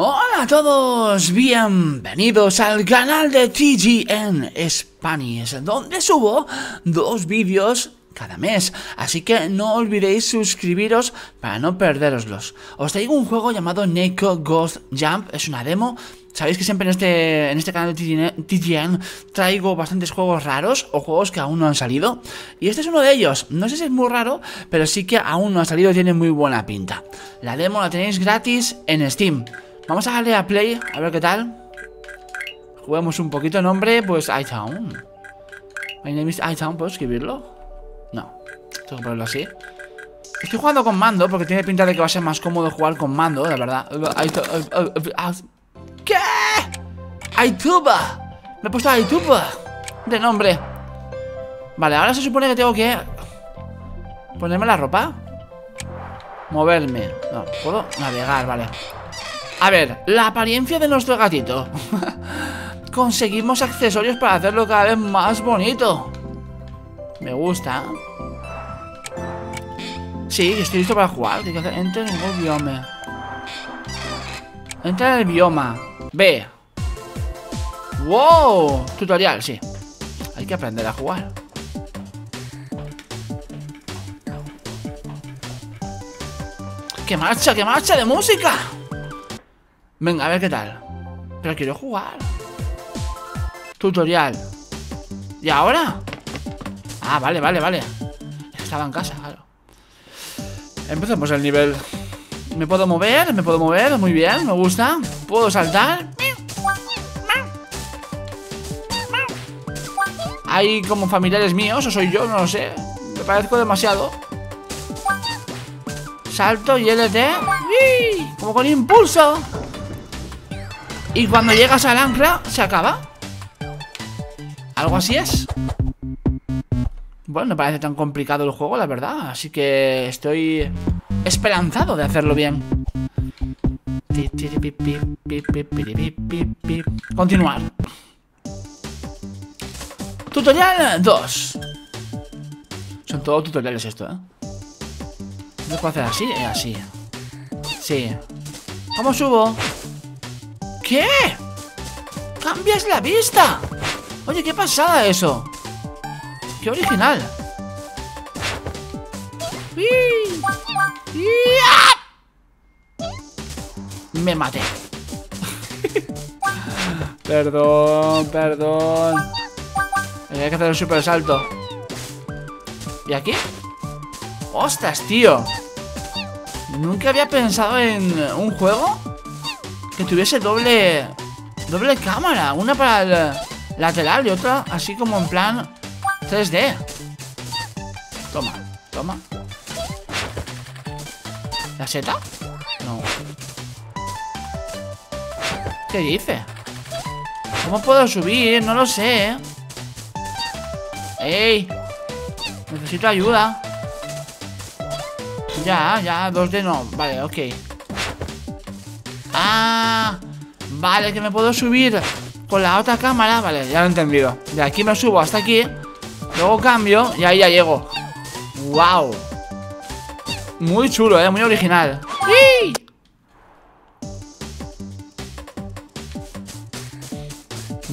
Hola a todos, bienvenidos al canal de TGN Spanish, donde subo 2 vídeos cada mes, así que no olvidéis suscribiros para no perderoslos. Os traigo un juego llamado Neko Ghost Jump, es una demo. Sabéis que siempre en este canal de TGN traigo bastantes juegos raros o juegos que aún no han salido, y este es uno de ellos. No sé si es muy raro, pero sí que aún no ha salido y tiene muy buena pinta. La demo la tenéis gratis en Steam. Vamos a darle a play, a ver qué tal. Juguemos un poquito. Nombre, pues iTown. My name is iTown, ¿puedo escribirlo? No, tengo que ponerlo así. Estoy jugando con mando porque tiene pinta de que va a ser más cómodo jugar con mando, la verdad. ¿Qué? iTuba. Me he puesto iTuba de nombre. Vale, ahora se supone que tengo que ponerme la ropa, moverme. No, puedo navegar, vale. A ver, la apariencia de nuestro gatito. Conseguimos accesorios para hacerlo cada vez más bonito. Me gusta. Sí, estoy listo para jugar. Entra en el bioma. Entra en el bioma. Ve. Wow. Tutorial, sí. Hay que aprender a jugar. ¡Qué marcha de música! Venga, a ver qué tal. Pero quiero jugar. Tutorial. ¿Y ahora? Ah, vale, vale, vale. Estaba en casa, claro. Empecemos el nivel. Me puedo mover, muy bien, me gusta. Puedo saltar. Hay como familiares míos, o soy yo, no lo sé. Me parezco demasiado. Salto y LT. ¡Uy! Como con impulso. Y cuando llegas al ancla, se acaba. Algo así es. Bueno, no parece tan complicado el juego, la verdad. Así que estoy esperanzado de hacerlo bien. Continuar. Tutorial 2. Son todos tutoriales esto, ¿eh? ¿No puedo hacer así? Así. Sí. ¿Cómo subo? ¿Qué? ¡Cambias la vista! Oye, qué pasada eso. ¡Qué original! Me maté. Perdón, perdón. Hay que hacer un super salto. ¿Y aquí? ¡Ostras, tío! Nunca había pensado en un juego que tuviese doble cámara. Una para el lateral y otra así como en plan 3D. Toma, toma. ¿La seta? No. ¿Qué dice? ¿Cómo puedo subir? No lo sé. ¡Ey! Necesito ayuda. Ya, ya, 2D no. Vale, ok. Ah, vale, que me puedo subir con la otra cámara. Vale, ya lo he entendido. De aquí me subo hasta aquí. Luego cambio y ahí ya llego. ¡Wow! Muy chulo, muy original. ¡Sí!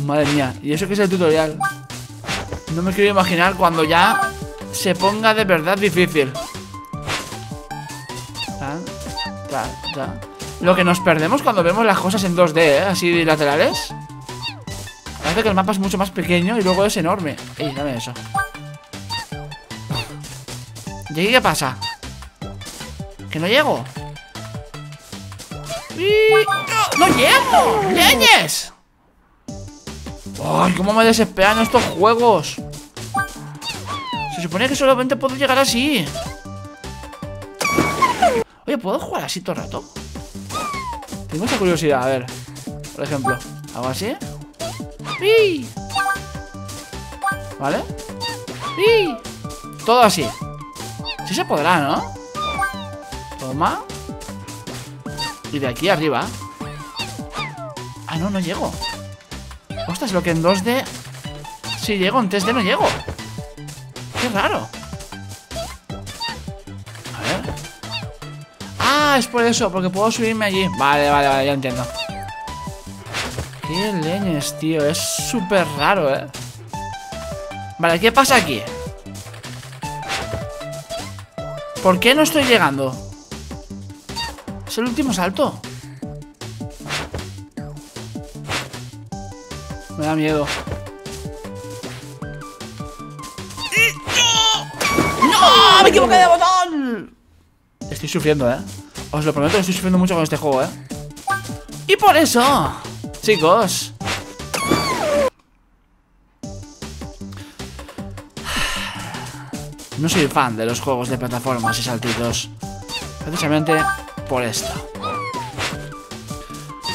Madre mía, ¿y eso qué es el tutorial? No me quiero imaginar cuando ya se ponga de verdad difícil. Lo que nos perdemos cuando vemos las cosas en 2D, ¿eh? Así laterales. Parece que el mapa es mucho más pequeño y luego es enorme. Ey, dame eso. ¿Y aquí qué pasa? ¿Que no llego? ¡No llego! ¡Leñes! ¡Ay, cómo me desesperan estos juegos! Se supone que solamente puedo llegar así. Oye, ¿puedo jugar así todo el rato? Tengo esa curiosidad, a ver. Por ejemplo, ¿hago así? ¡Pi! ¿Vale? ¡Pi! Todo así. Sí se podrá, ¿no? Toma. Y de aquí arriba. Ah, no, no llego. Ostras, lo que en 2D sí llego, en 3D no llego. Qué raro. A ver. Ah, Ah, es por eso, porque puedo subirme allí. Vale, vale, vale, ya entiendo. Qué leñes, tío. Es súper raro, eh. Vale, ¿qué pasa aquí? ¿Por qué no estoy llegando? Es el último salto. Me da miedo. ¡No! ¡Me equivoqué de botón! Estoy sufriendo, eh. Os lo prometo que estoy sufriendo mucho con este juego, eh. Y por eso, chicos, no soy fan de los juegos de plataformas y saltitos, precisamente por esto.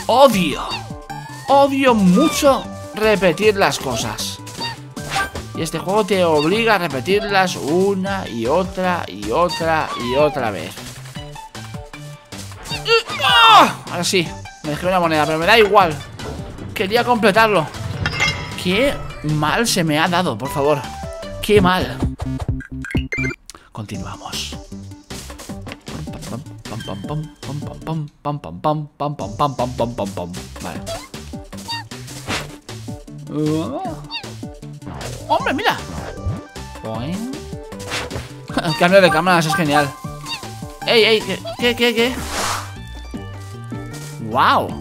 Odio mucho repetir las cosas. Y este juego te obliga a repetirlas una y otra y otra y otra vez. Ahora sí, me dejé una moneda, pero me da igual. Quería completarlo. Qué mal se me ha dado, por favor. Qué mal. Continuamos. Vale. ¡Hombre, mira! El cambio de cámaras es genial. ¡Ey, ey! ¿Qué? ¡Wow!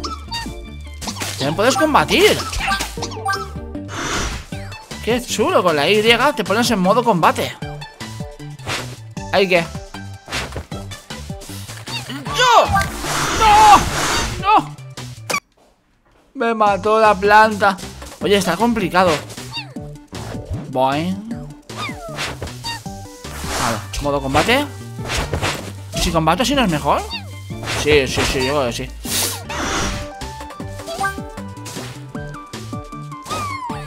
¡También puedes combatir! ¡Qué chulo! Con la Y te pones en modo combate. ¿Hay qué? ¡No! ¡No! Me mató la planta. Oye, está complicado. Boing. Vale, modo combate. Si combato así no es mejor. Sí, yo creo que sí.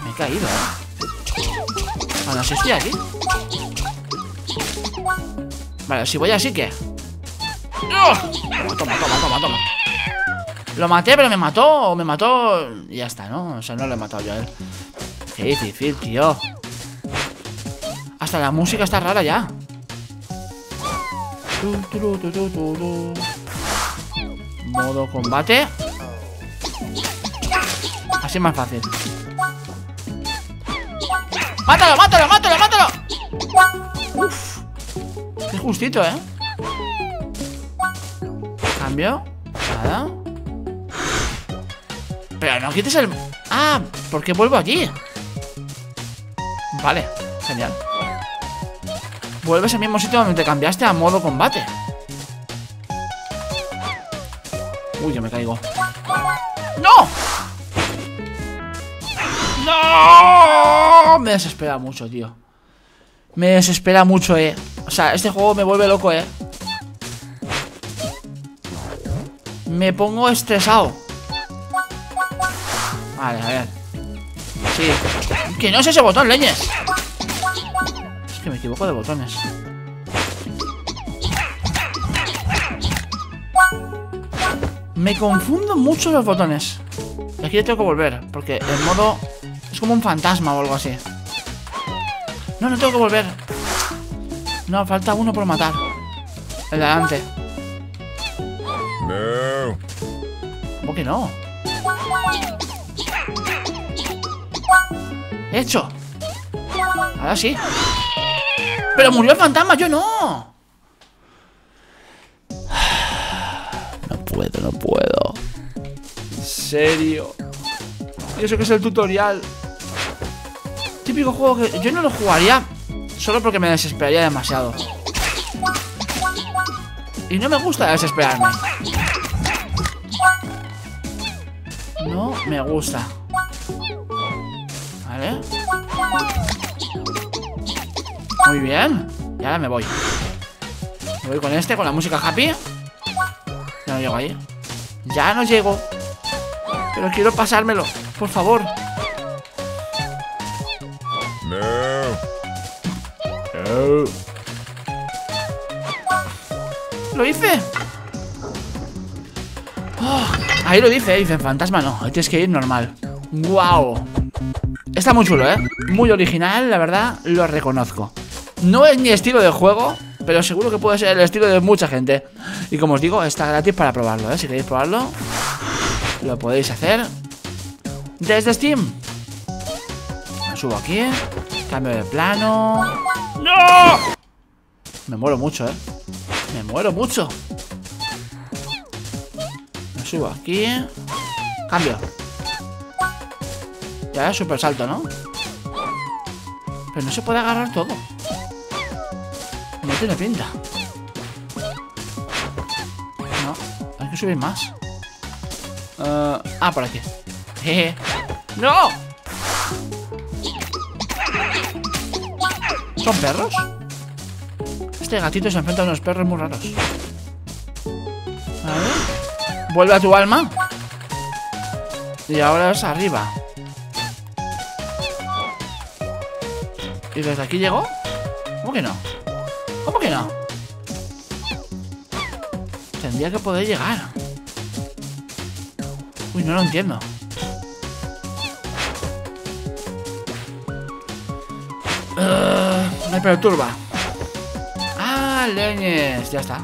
Me he caído, ¿eh? Bueno, si estoy aquí. Vale, si voy así, ¿qué? ¡Oh! Toma. Lo maté, pero me mató. Ya está, ¿no? O sea, no lo he matado yo a él. Qué difícil, tío. Hasta la música está rara ya. Modo combate. Así es más fácil. ¡Mátalo! Uf. Qué justito, ¿eh? Cambio. Nada. Pero no quites el... Ah, ¿por qué vuelvo aquí? Vale, genial. Vuelves al mismo sitio donde te cambiaste a modo combate. Uy, yo me caigo. ¡No! ¡No! Me desespera mucho, tío. Me desespera mucho, eh. O sea, este juego me vuelve loco, eh. Me pongo estresado. Vale, a ver. Sí. Que no es ese botón, leñes. Es que me equivoco de botones. Me confundo mucho los botones. Y aquí tengo que volver, porque el modo es como un fantasma o algo así. No tengo que volver. No, falta uno por matar. El de adelante. No. ¿Cómo que no? ¡Hecho! Ahora sí. ¡Pero murió el fantasma! ¡Yo no! No puedo. ¿En serio? Y eso que es el tutorial. Típico juego que yo no lo jugaría. Solo porque me desesperaría demasiado. Y no me gusta desesperarme. No me gusta. Vale. Muy bien. Y ahora me voy. Me voy con este, con la música happy. Ya no llego ahí. Ya no llego. Pero quiero pasármelo. Por favor. ¿Lo hice? Oh, ahí lo dice fantasma no, ahí tienes que ir normal. ¡Wow! Está muy chulo, ¿eh? Muy original, la verdad, lo reconozco. No es mi estilo de juego, pero seguro que puede ser el estilo de mucha gente. Y como os digo, está gratis para probarlo, ¿eh? Si queréis probarlo, lo podéis hacer desde Steam. Me subo aquí, cambio de plano. ¡No! Me muero mucho, ¿eh? Me muero mucho. Me subo aquí. Cambio. Ya es súper salto, ¿no? Pero no se puede agarrar todo. No tiene pinta. No, hay que subir más. Por aquí. Jeje. ¡No! ¿Son perros? Este gatito se enfrenta a unos perros muy raros. A ver. Vuelve a tu alma. Y ahora es arriba. ¿Y desde aquí llegó? ¿Cómo que no? ¿Cómo que no? Tendría que poder llegar. Uy, no lo entiendo. Me perturba. ¡Ah, leñes! Ya está.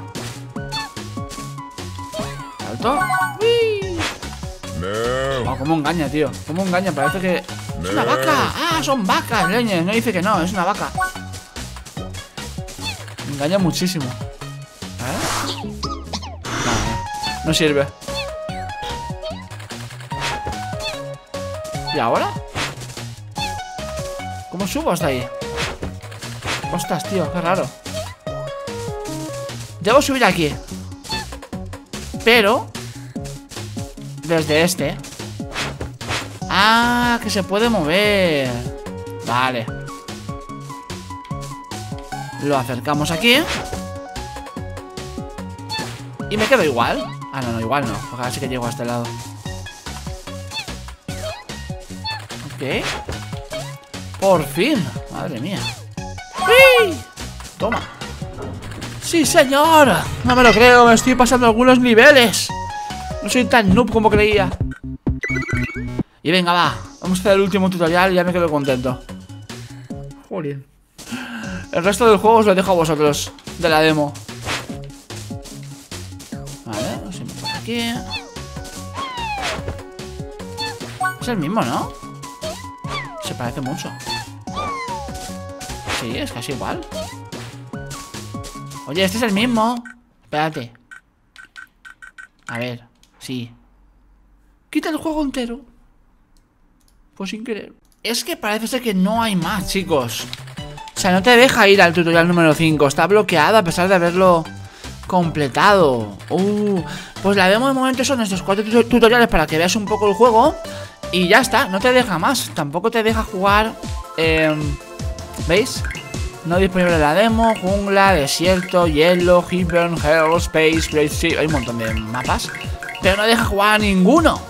¿Salto? ¡Uy! Oh, cómo engaña, tío. Cómo engaña, parece que... ¡Es una vaca! ¡Ah, son vacas, leñes! No dice que no, es una vaca. Me engaña muchísimo. ¿Eh? No, no sirve. ¿Y ahora? ¿Cómo subo hasta ahí? Ostras, tío, qué raro. Debo subir aquí, pero desde este. Ah, que se puede mover. Vale. Lo acercamos aquí. Y me quedo igual. Ah, no, no, igual no. Porque ahora sí que llego a este lado. Ok. Por fin. Madre mía. ¡Uy! Toma. Sí, señor. No me lo creo. Me estoy pasando algunos niveles. No soy tan noob como creía. Y venga, va, vamos a hacer el último tutorial y ya me quedo contento. Joder. El resto del juego os lo dejo a vosotros, de la demo. Vale, no sé, me pasa aquí. Es el mismo, ¿no? Se parece mucho. Sí, es casi igual. Oye, este es el mismo. Espérate. A ver, sí. Quita el juego entero. Pues sin querer. Es que parece ser que no hay más, chicos. O sea, no te deja ir al tutorial número 5. Está bloqueado a pesar de haberlo completado. Pues la demo de momento son estos 4 tutoriales para que veas un poco el juego. Y ya está, no te deja más. Tampoco te deja jugar. ¿Veis? No disponible la demo. Jungla, desierto, hielo, Hibern, Hell, Space, Great Sea. Hay un montón de mapas. Pero no deja jugar a ninguno.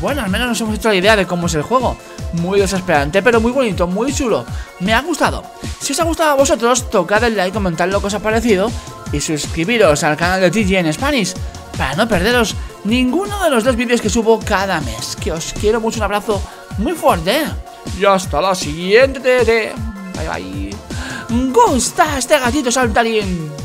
Bueno, al menos nos hemos hecho la idea de cómo es el juego. Muy desesperante, pero muy bonito, muy chulo. Me ha gustado. Si os ha gustado a vosotros, tocad el like, comentad lo que os ha parecido y suscribiros al canal de TGN Spanish para no perderos ninguno de los 2 vídeos que subo cada mes. Que os quiero mucho, un abrazo muy fuerte y hasta la siguiente. Bye bye. Gusta este gatito saltarín.